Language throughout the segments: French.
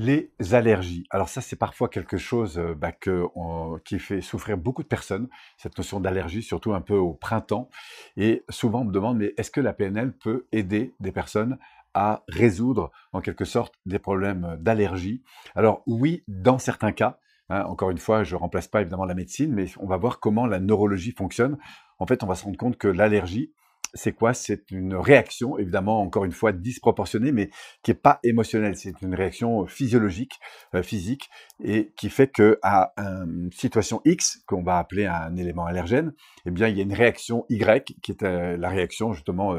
Les allergies. Alors ça, c'est parfois quelque chose qui fait souffrir beaucoup de personnes, cette notion d'allergie, surtout un peu au printemps. Et souvent, on me demande, mais est-ce que la PNL peut aider des personnes à résoudre, en quelque sorte, des problèmes d'allergie? Alors oui, dans certains cas. Hein, encore une fois, je ne remplace pas évidemment la médecine, mais on va voir comment la neurologie fonctionne. En fait, on va se rendre compte que l'allergie, c'est quoi? C'est une réaction, évidemment, encore une fois, disproportionnée, mais qui n'est pas émotionnelle. C'est une réaction physiologique, physique, et qui fait qu'à une situation X, qu'on va appeler un élément allergène, eh bien, il y a une réaction Y, qui est la réaction, justement,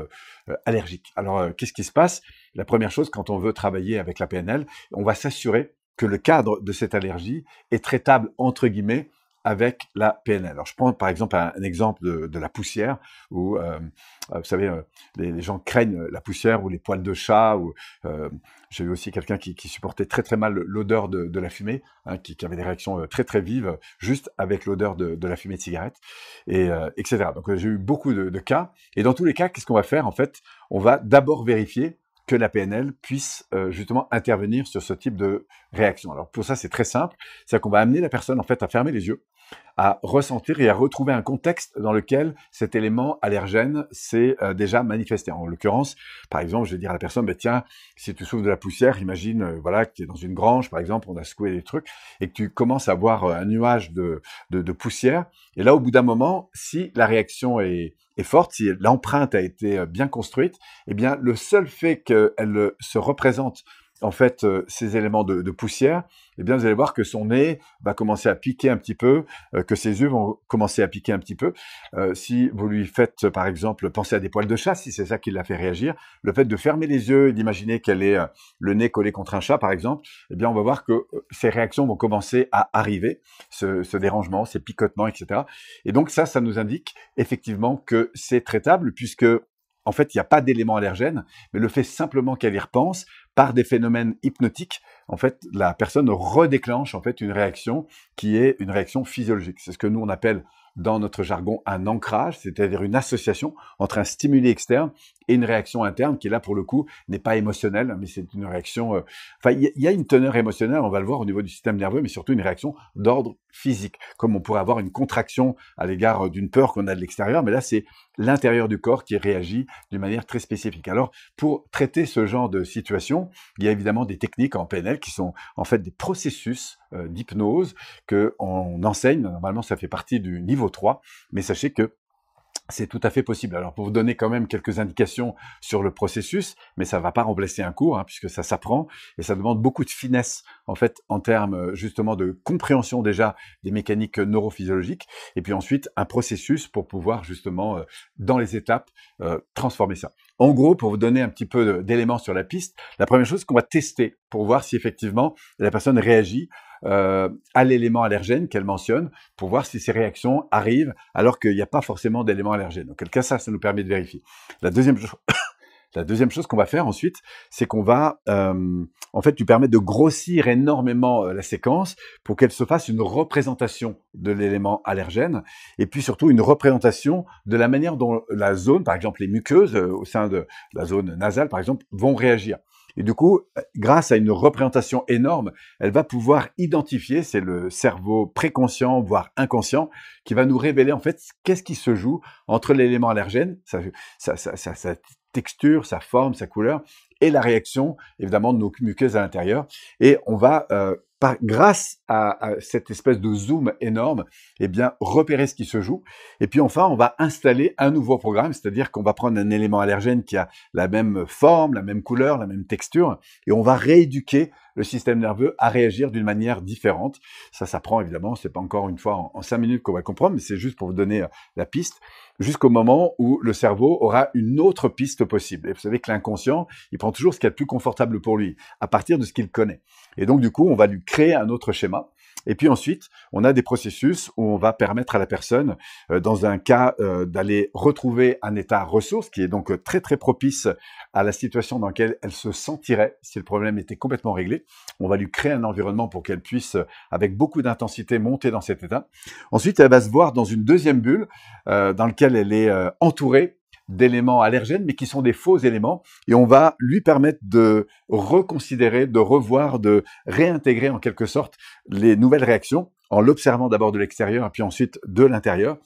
allergique. Alors, qu'est-ce qui se passe? La première chose, quand on veut travailler avec la PNL, on va s'assurer que le cadre de cette allergie est traitable, entre guillemets, avec la PNL. Alors, je prends par exemple un exemple de la poussière, où, vous savez, les gens craignent la poussière ou les poils de chat. J'ai eu aussi quelqu'un qui supportait très très mal l'odeur de la fumée, hein, qui avait des réactions très très vives, juste avec l'odeur de la fumée de cigarette, et, etc. Donc, j'ai eu beaucoup de cas. Et dans tous les cas, qu'est-ce qu'on va faire en fait? On va d'abord vérifier que la PNL puisse justement intervenir sur ce type de réaction. Alors pour ça, c'est très simple, c'est qu'on va amener la personne en fait à fermer les yeux, à ressentir et à retrouver un contexte dans lequel cet élément allergène s'est déjà manifesté. En l'occurrence, par exemple, je vais dire à la personne, bah, tiens, si tu souffres de la poussière, imagine voilà, que tu es dans une grange, par exemple, on a secoué des trucs, et que tu commences à voir un nuage de poussière. Et là, au bout d'un moment, si la réaction est forte, si l'empreinte a été bien construite, eh bien, le seul fait qu'elle se représente en fait, ces éléments de poussière, eh bien, vous allez voir que son nez va commencer à piquer un petit peu, que ses yeux vont commencer à piquer un petit peu. Si vous lui faites, par exemple, penser à des poils de chat, si c'est ça qui l'a fait réagir, le fait de fermer les yeux et d'imaginer qu'elle est le nez collé contre un chat, par exemple, eh bien, on va voir que ces réactions vont commencer à arriver, ce dérangement, ces picotements, etc. Et donc, ça nous indique effectivement que c'est traitable, puisque en fait, il n'y a pas d'élément allergène, mais le fait simplement qu'elle y repense, par des phénomènes hypnotiques, en fait, la personne redéclenche en fait une réaction qui est une réaction physiologique. C'est ce que nous, on appelle dans notre jargon un ancrage, c'est-à-dire une association entre un stimuli externe et une réaction interne qui, là, pour le coup, n'est pas émotionnelle, mais c'est une réaction... Enfin, il y a une teneur émotionnelle, on va le voir, au niveau du système nerveux, mais surtout une réaction d'ordre physique, comme on pourrait avoir une contraction à l'égard d'une peur qu'on a de l'extérieur, mais là, c'est l'intérieur du corps qui réagit d'une manière très spécifique. Alors, pour traiter ce genre de situation, il y a évidemment des techniques en PNL qui sont en fait des processus d'hypnose qu'on enseigne. Normalement, ça fait partie du niveau 3, mais sachez que c'est tout à fait possible. Alors, pour vous donner quand même quelques indications sur le processus, mais ça ne va pas remplacer un cours, hein, puisque ça s'apprend et ça demande beaucoup de finesse, en fait, en termes justement de compréhension déjà des mécaniques neurophysiologiques, et puis ensuite un processus pour pouvoir justement, dans les étapes, transformer ça. En gros, pour vous donner un petit peu d'éléments sur la piste, la première chose qu'on va tester pour voir si effectivement la personne réagit à l'élément allergène qu'elle mentionne, pour voir si ces réactions arrivent alors qu'il n'y a pas forcément d'élément allergène. Donc, en quel cas, ça nous permet de vérifier. La deuxième chose qu'on va faire ensuite, c'est qu'on va en fait lui permettre de grossir énormément la séquence pour qu'elle se fasse une représentation de l'élément allergène et puis surtout une représentation de la manière dont la zone, par exemple les muqueuses au sein de la zone nasale par exemple, vont réagir. Et du coup, grâce à une représentation énorme, elle va pouvoir identifier, c'est le cerveau préconscient, voire inconscient, qui va nous révéler en fait qu'est-ce qui se joue entre l'élément allergène, sa texture, sa forme, sa couleur, et la réaction évidemment de nos muqueuses à l'intérieur. Et on va, grâce à cette espèce de zoom énorme, eh bien, repérer ce qui se joue. Et puis enfin, on va installer un nouveau programme, c'est-à-dire qu'on va prendre un élément allergène qui a la même forme, la même couleur, la même texture, et on va rééduquer le système nerveux à réagir d'une manière différente. Ça s'apprend évidemment, c'est pas encore une fois en 5 minutes qu'on va comprendre, mais c'est juste pour vous donner la piste, jusqu'au moment où le cerveau aura une autre piste possible. Et vous savez que l'inconscient, il prend toujours ce qu'il y a de plus confortable pour lui, à partir de ce qu'il connaît. Et donc du coup, on va lui créer un autre schéma. Et puis ensuite, on a des processus où on va permettre à la personne, dans un cas, d'aller retrouver un état ressource qui est donc très très propice à la situation dans laquelle elle se sentirait si le problème était complètement réglé. On va lui créer un environnement pour qu'elle puisse, avec beaucoup d'intensité, monter dans cet état. Ensuite, elle va se voir dans une deuxième bulle dans laquelle elle est entourée d'éléments allergènes, mais qui sont des faux éléments, et on va lui permettre de reconsidérer, de revoir, de réintégrer en quelque sorte les nouvelles réactions, en l'observant d'abord de l'extérieur, et puis ensuite de l'intérieur.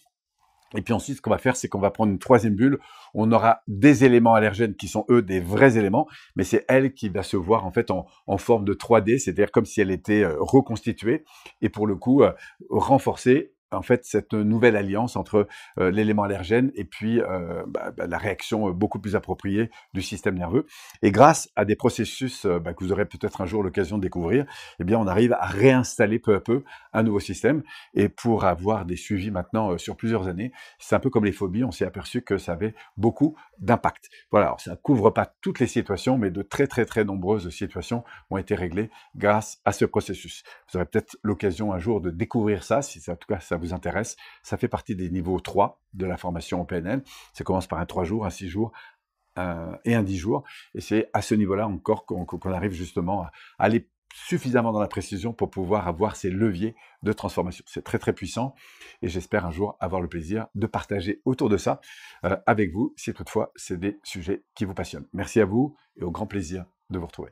Et puis ensuite, ce qu'on va faire, c'est qu'on va prendre une troisième bulle. On aura des éléments allergènes qui sont, eux, des vrais éléments, mais c'est elle qui va se voir en fait en forme de 3D, c'est-à-dire comme si elle était reconstituée, et pour le coup, renforcée, en fait, cette nouvelle alliance entre l'élément allergène et puis la réaction beaucoup plus appropriée du système nerveux. Et grâce à des processus que vous aurez peut-être un jour l'occasion de découvrir, eh bien, on arrive à réinstaller peu à peu un nouveau système. Et pour avoir des suivis maintenant sur plusieurs années, c'est un peu comme les phobies, on s'est aperçu que ça avait beaucoup d'impact. Voilà, alors ça ne couvre pas toutes les situations, mais de très très très nombreuses situations ont été réglées grâce à ce processus. Vous aurez peut-être l'occasion un jour de découvrir ça, si en tout cas ça vous intéresse. Ça fait partie des niveaux 3 de la formation en PNL. Ça commence par un 3 jours, un 6 jours et un 10 jours. Et c'est à ce niveau-là encore qu'on arrive justement à aller suffisamment dans la précision pour pouvoir avoir ces leviers de transformation. C'est très très puissant et j'espère un jour avoir le plaisir de partager autour de ça avec vous, si toutefois c'est des sujets qui vous passionnent. Merci à vous et au grand plaisir de vous retrouver.